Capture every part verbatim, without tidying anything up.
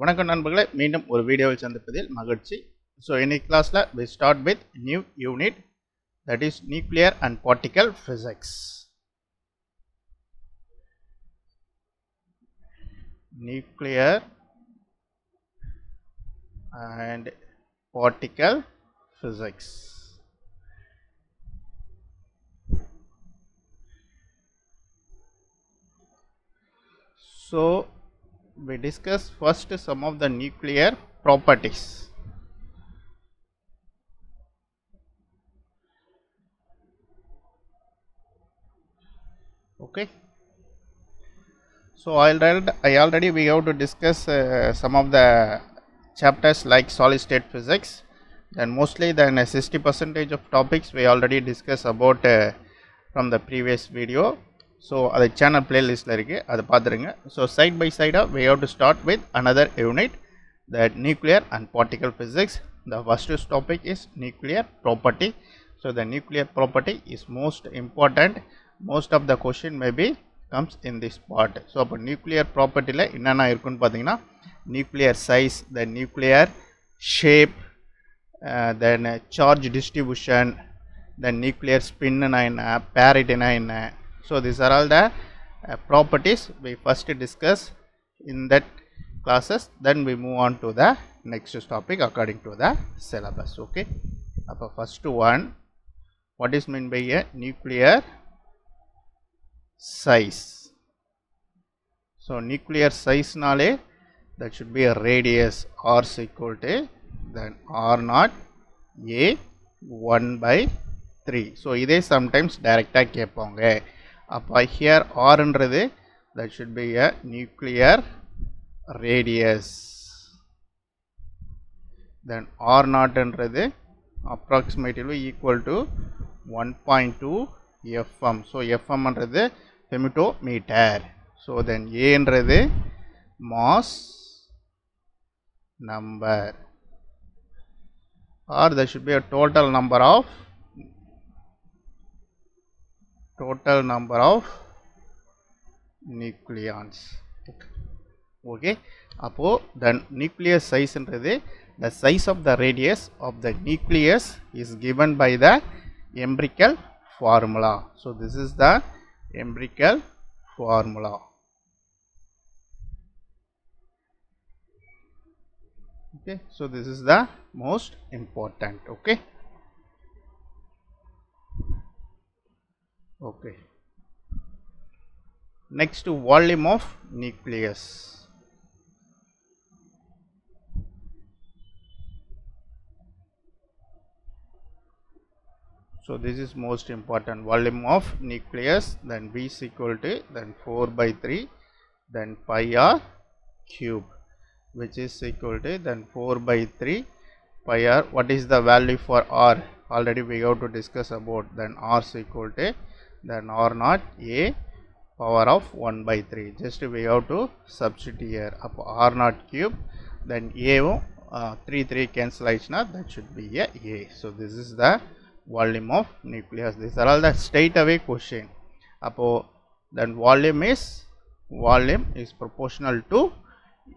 வணக்கம் நண்பர்களே, மீண்டும் ஒரு வீடியோவில் சந்திப்பதில் மகிழ்ச்சி. ஸோ இனி கிளாஸில் we start with new unit, that is nuclear and particle physics. Nuclear and particle physics. So we discuss first some of the nuclear properties. Okay, so I read I already we have to discuss uh, some of the chapters like solid state physics, then mostly then uh, sixty percent of topics we already discussed about uh, from the previous video. So the channel playlist la irukku adu paathirunga. So side by side we have to start with another unit, that nuclear and particle physics. The first topic is nuclear property. So the nuclear property is most important. Most of the question maybe comes in this part. So appo nuclear property la enna na irukku nu pathina, nuclear size, the nuclear shape, uh, then uh, charge distribution, the nuclear spin na enna, parity na enna. So these are all the uh, properties we first discuss in that classes, then we move on to the next topic according to the syllabus. Okay, appo first one, what is meant by a nuclear size? So nuclear size nale that should be a radius, r is equal to then r naught a one by three. So idhe sometimes direct ah keponga. Appa here R nradhu, that should be a nuclear radius. Then R naught nradhu approximately equal to one point two F M. So F M nradhu femtometer. So then A nradhu mass number, or there should be a total number of total number of nucleons. Okay, appo then nuclear size nradhu, the size of the radius of the nucleus is given by the empirical formula. So this is the empirical formula. Okay, so this is the most important. Okay. Okay, next to volume of nucleus. So this is most important, volume of nucleus. Then V is equal to then four by three then pi r cube, which is equal to then four by three pi r. What is the value for r? Already we have to discuss about. Then r is equal to then r naught a power of one by three. Just we have to substitute here. Up r naught cube then a uh, three three cancel aichna, that should be a a. So this is the volume of nucleus. These are all the straight away question. Appo then volume is volume is proportional to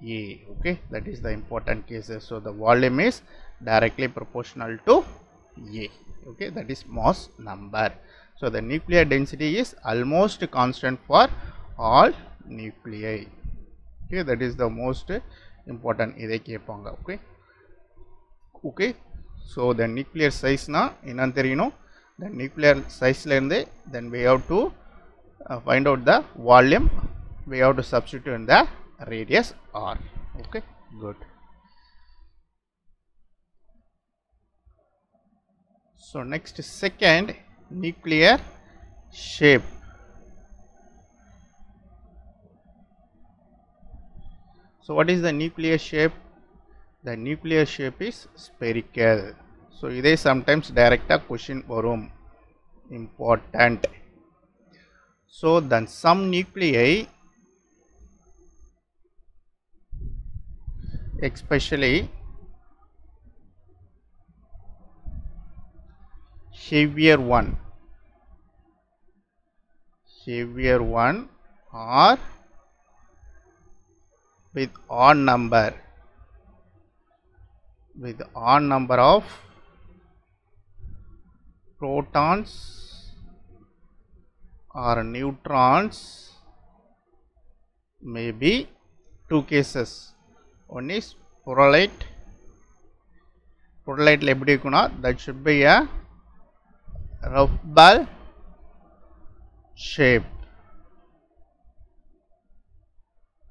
a. Okay, that is the important cases. So the volume is directly proportional to a. Okay, that is mass number. So the nuclear density is almost constant for all nuclei. Okay, that is the most important. Idai kepanga. Okay, okay. So the nuclear size na enna theriyano, the nuclear size la irundhe then we have to uh, find out the volume. We have to substitute in the radius r. Okay, good. So next, second, nuclear shape. So what is the nuclear shape? The nuclear shape is spherical. So idhe sometimes direct a question varum, important. So then some nuclei, especially heavier one heavier one or with odd number, with odd number of protons or neutrons may be two cases. One is protolite. Protolite labidicuna, that should be a rough ball shape.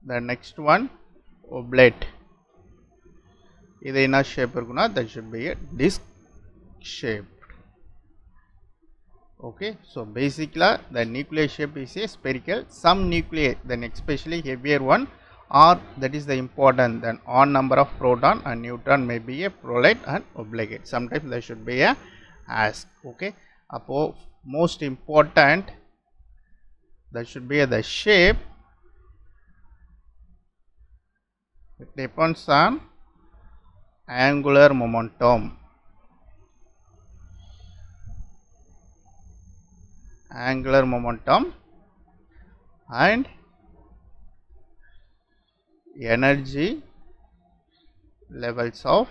The next one, oblate. Either in a shape or that should be a disc shape. Okay, so basically the nuclear shape is a spherical. Some nuclei, then especially heavier one, or that is the important, then odd number of proton and neutron may be a protolite and oblate. Sometimes there should be a ask. Okay, Apo, most important that should be the shape. It depends on angular momentum. Angular momentum and energy levels of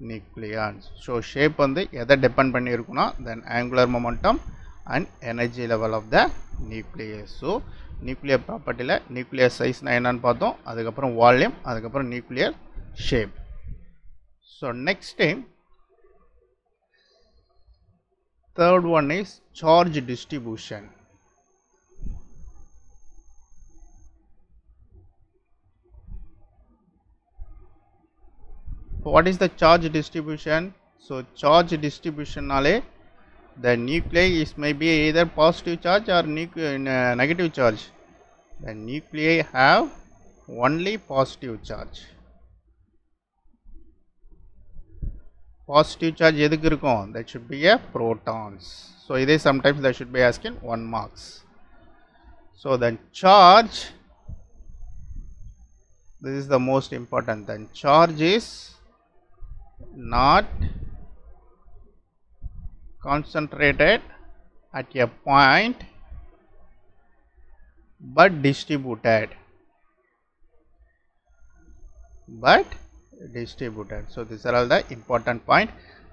nucleons. So shape on the other depend pannirukuna, then angular momentum and energy level of the nucleus. So nuclear property la nuclear size na enna nu paathom, adukapra volume, adukapra nuclear shape. So next time, third one is charge distribution. What is the charge distribution? So charge distribution nale the nuclei is may be either positive charge or uh, negative charge. The nuclei have only positive charge. Positive charge edhukku irukum, that should be a protons. So idhe sometimes that should be asking one marks. So then charge, this is the most important, then charge is not concentrated at a point but distributed but distributed. So these are all the important point.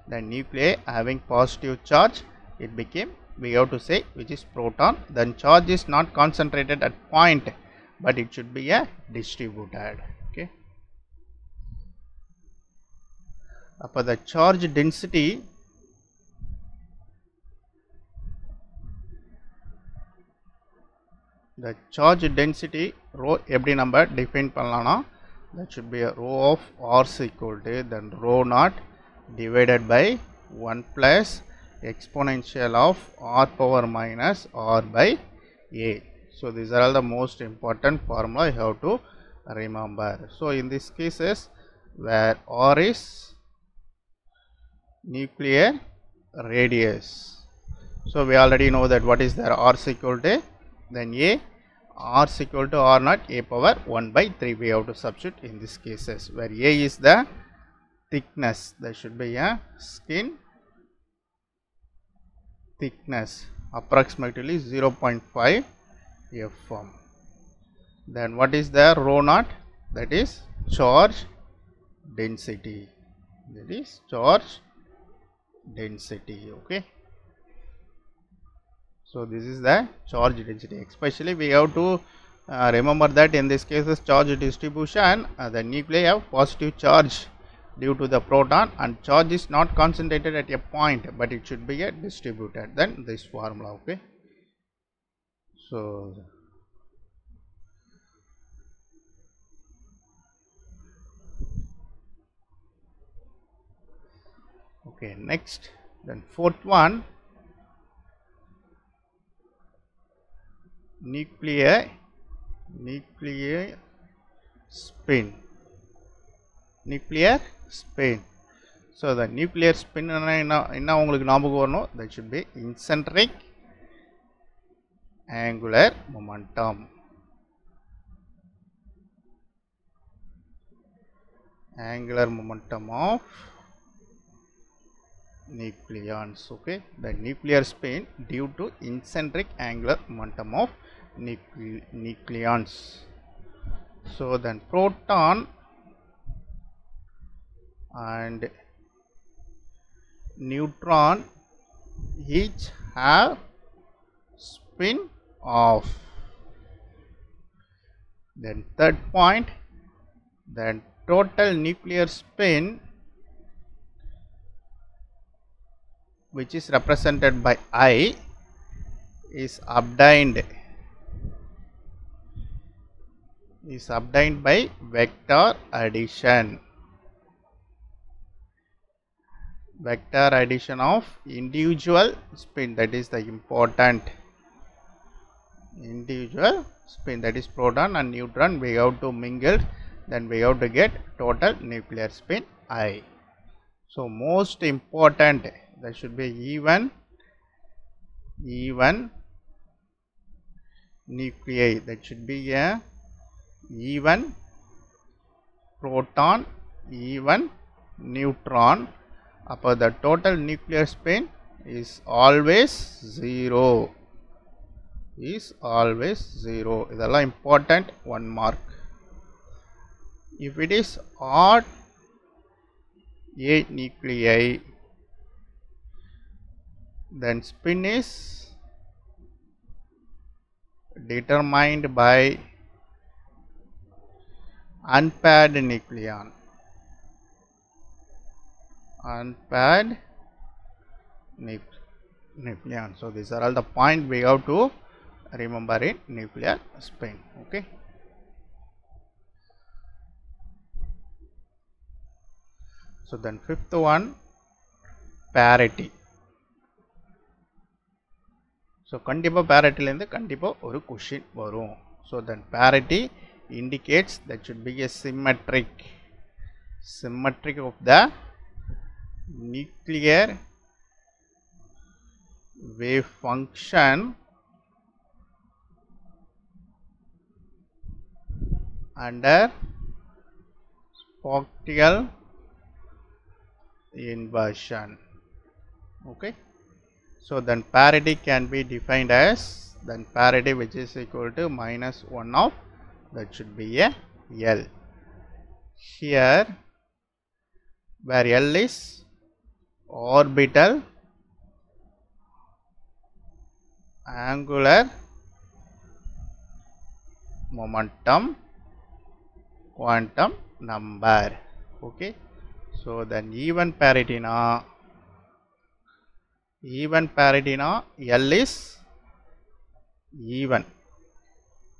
The nuclei having positive charge, it became, we have to say, which is proton. Then charge is not concentrated at point but it should be a distributed. Okay, upper the charge density, the charge density rho every number define pannalana. That should be a rho of r is equal to then rho naught divided by one plus exponential of r power minus r by a. So these are all the most important formula you have to remember. So in these cases where r is nuclear radius, so we already know that what is there, r is equal to then a, r is equal to r naught a power one by three, we have to substitute in these cases where a is the thickness. There should be a skin thickness, approximately zero point five F M. Then what is the rho naught? That is charge density. That is charge density. Okay. So this is the charge density. Especially we have to uh, remember that in this case is charge distribution, uh, the nuclei have positive charge due to the proton and charge is not concentrated at a point but it should be a distributed, then this formula. Okay, so okay, next, then fourth one, nuclear nuclear spin. Nuclear spin. So the nuclear spin that should be eccentric angular momentum. Angular momentum of nucleons. Okay, the nuclear spin due to eccentric angular momentum of Nucle nucleons. So then proton and neutron each have spin off. Then third point, the total nuclear spin, which is represented by I, is obtained is obtained by vector addition vector addition of individual spin, that is the important individual spin, that is proton and neutron, we have to mingle, then we have to get total nuclear spin I. So most important, there should be even even nuclei, that should be a even proton, even neutron. Upon the total nuclear spin is always zero, is always zero. Idella important, one mark. If it is odd eight nuclei, then spin is determined by unpaired nucleon unpaired nucleon. So these are all the points we have to remember in nuclear spin. Okay. So then fifth one, parity. So kandipa parity lende kandipa oru question varum. So then parity indicates that should be a symmetric symmetric of the nuclear wave function under Spackle inversion. Okay. So then parity can be defined as, then parity which is equal to minus one of, that should be a L. Here where L is orbital angular momentum quantum number. Okay. So then even parity na even parity na L is even.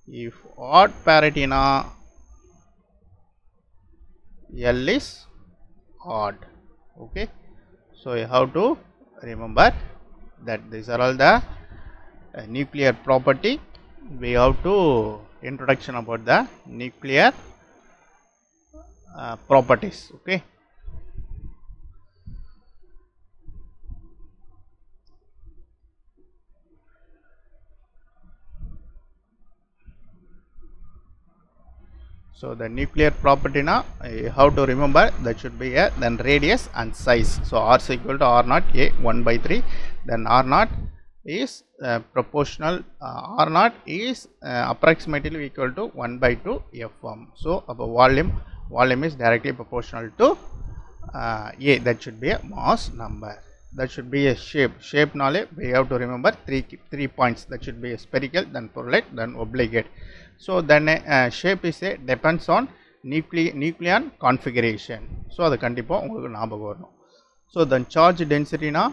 If odd parity na L is odd. Okay. So you have to remember that these are all the uh, nuclear property. We have to introduction about the nuclear uh, properties. Okay. So the nuclear property now uh, how to remember, that should be a then radius and size. So R is equal to R naught a one by three, then R naught is uh, proportional, uh, R naught is uh, approximately equal to one by two F M. So our volume volume is directly proportional to uh, a, that should be a mass number. That should be a shape shape knowledge we have to remember, three three points, that should be a spherical, then prolate, then obligate. So then a, a shape is a depends on nuclei nucleon configuration. So adu kandipa ungalku naabagam varum. So then charge density na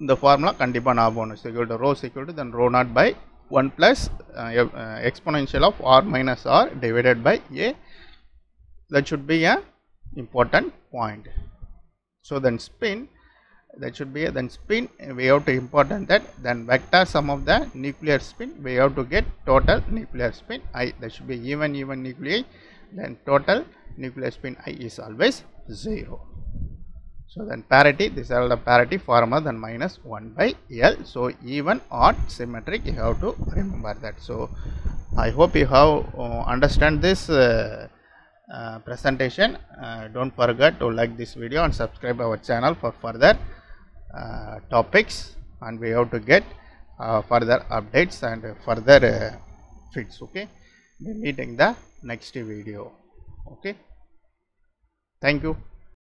the formula kandipa naabagam, is equal to rho is equal to then rho naught by one plus uh, uh, exponential of r minus r divided by a, that should be a important point. So then spin, that should be a, then spin we have to important that, then vector sum of the nuclear spin, we have to get total nuclear spin I, that should be even even nuclei, then total nuclear spin I is always zero. So then parity, these are the parity formula, then minus one by L. So even odd symmetric, you have to remember that. So I hope you have uh, understand this uh, Uh, presentation. Uh, don't forget to like this video and subscribe our channel for further uh, topics, and we have to get uh, further updates and further uh, fits. Okay, we meet in the next video. Okay, thank you.